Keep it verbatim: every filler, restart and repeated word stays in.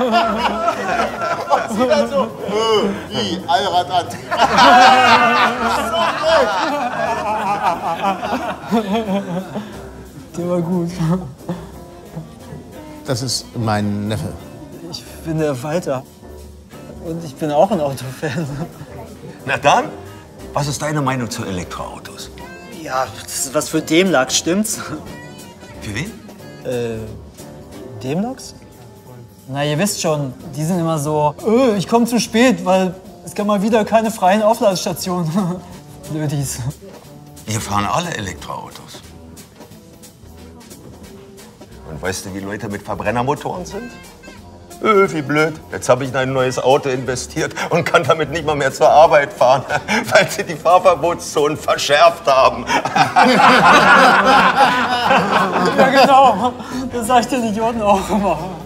Und sie dann so, wie, Allrad an. Der war gut. Das ist mein Neffe. Ich bin der Walter. Und ich bin auch ein Autofan. Na dann, was ist deine Meinung zu Elektroautos? Ja, das ist was für Demlachs, stimmt's? Für wen? Äh, Demlachs? Na, ihr wisst schon, die sind immer so, öh, ich komme zu spät, weil es gab mal wieder keine freien Aufladestationen. Blödis. Hier fahren alle Elektroautos. Und weißt du, wie Leute mit Verbrennermotoren sind? Öh, wie blöd. Jetzt habe ich in ein neues Auto investiert und kann damit nicht mal mehr zur Arbeit fahren, weil sie die Fahrverbotszonen verschärft haben. Ja, genau. Das sagt den Idioten auch immer.